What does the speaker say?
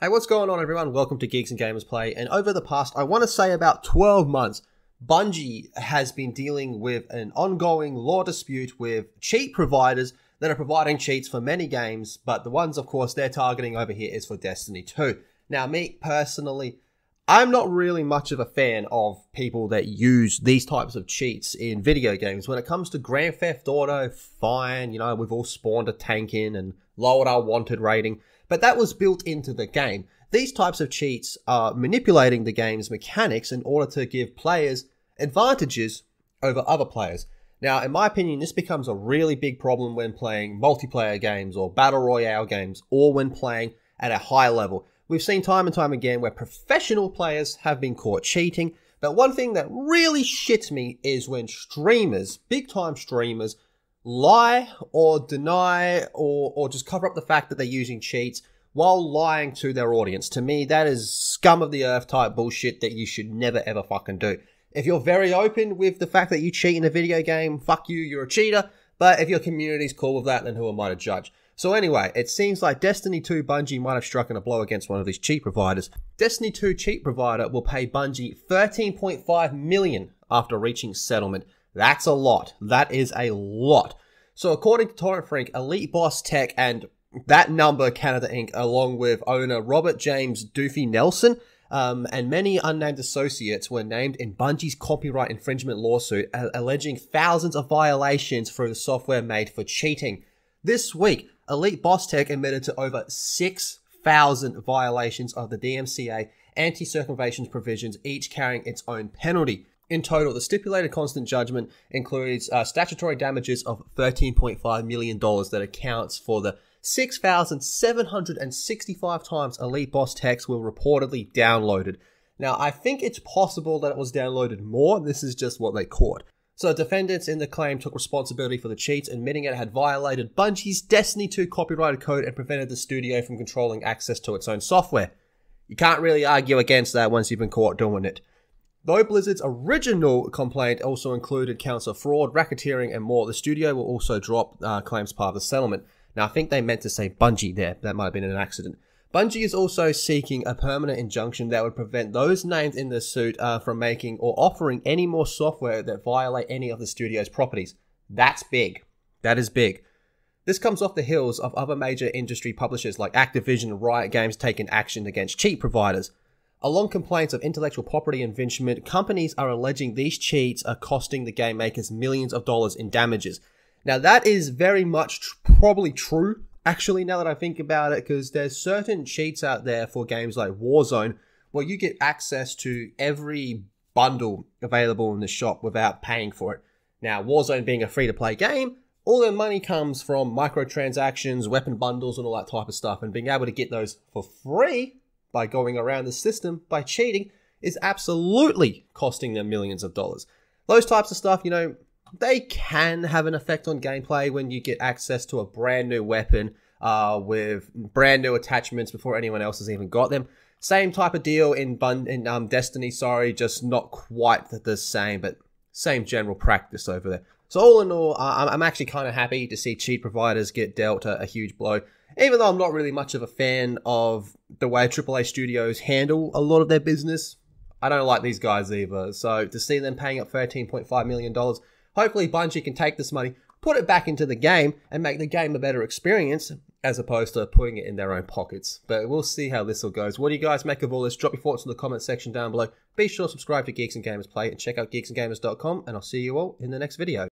Hey, what's going on everyone? Welcome to Geeks and Gamers Play, and over the past, I want to say about 12 months, Bungie has been dealing with an ongoing law dispute with cheat providers that are providing cheats for many games, but the ones, of course, they're targeting over here is for Destiny 2. Now, me, personally, I'm not really much of a fan of people that use these types of cheats in video games. When it comes to Grand Theft Auto, fine, you know, we've all spawned a tank in and lowered our wanted rating. But that was built into the game. These types of cheats are manipulating the game's mechanics in order to give players advantages over other players. Now, in my opinion, this becomes a really big problem when playing multiplayer games or battle royale games, or when playing at a high level. We've seen time and time again where professional players have been caught cheating. But one thing that really shits me is when streamers, big-time streamers, lie or deny or just cover up the fact that they're using cheats while lying to their audience. To me, that is scum of the earth type bullshit that you should never ever fucking do. If you're very open with the fact that you cheat in a video game, fuck you, you're a cheater. But if your community's cool with that, then who am I to judge? So anyway, it seems like Destiny 2 Bungie might have struck a blow against one of these cheat providers. Destiny 2 cheat provider will pay Bungie $13.5 million after reaching settlement. That's a lot. That is a lot. So according to Torrent Frank, Elite Boss Tech and that number, Canada Inc., along with owner Robert James Doofy Nelson and many unnamed associates were named in Bungie's copyright infringement lawsuit, alleging thousands of violations for the software made for cheating. This week, Elite Boss Tech admitted to over 6,000 violations of the DMCA anti-circumvention provisions, each carrying its own penalty. In total, the stipulated constant judgment includes statutory damages of $13.5 million that accounts for the 6,765 times Elite Boss Techs were reportedly downloaded. Now, I think it's possible that it was downloaded more. This is just what they caught. So defendants in the claim took responsibility for the cheats, admitting it had violated Bungie's Destiny 2 copyrighted code and prevented the studio from controlling access to its own software. You can't really argue against that once you've been caught doing it. Though Blizzard's original complaint also included counts of fraud, racketeering, and more, the studio will also drop claims part of the settlement. Now, I think they meant to say Bungie there. That might have been an accident. Bungie is also seeking a permanent injunction that would prevent those named in the suit from making or offering any more software that violate any of the studio's properties. That's big. That is big. This comes off the heels of other major industry publishers like Activision and Riot Games taking action against cheat providers. Along complaints of intellectual property infringement, companies are alleging these cheats are costing the game makers millions of dollars in damages. Now, that is very much probably true, actually, now that I think about it, because there's certain cheats out there for games like Warzone where you get access to every bundle available in the shop without paying for it. Now, Warzone being a free-to-play game, all their money comes from microtransactions, weapon bundles, and all that type of stuff, and being able to get those for free by going around the system, by cheating, is absolutely costing them millions of dollars. Those types of stuff, you know, they can have an effect on gameplay when you get access to a brand new weapon with brand new attachments before anyone else has even got them. Same type of deal in Destiny, sorry, just not quite the same, but same general practice over there. So all in all, I'm actually kind of happy to see cheat providers get dealt a huge blow. Even though I'm not really much of a fan of the way AAA studios handle a lot of their business, I don't like these guys either. So to see them paying up $13.5 million, hopefully Bungie can take this money, put it back into the game, and make the game a better experience, as opposed to putting it in their own pockets. But we'll see how this all goes. What do you guys make of all this? Drop your thoughts in the comment section down below. Be sure to subscribe to Geeks and Gamers Play and check out geeksandgamers.com, and I'll see you all in the next video.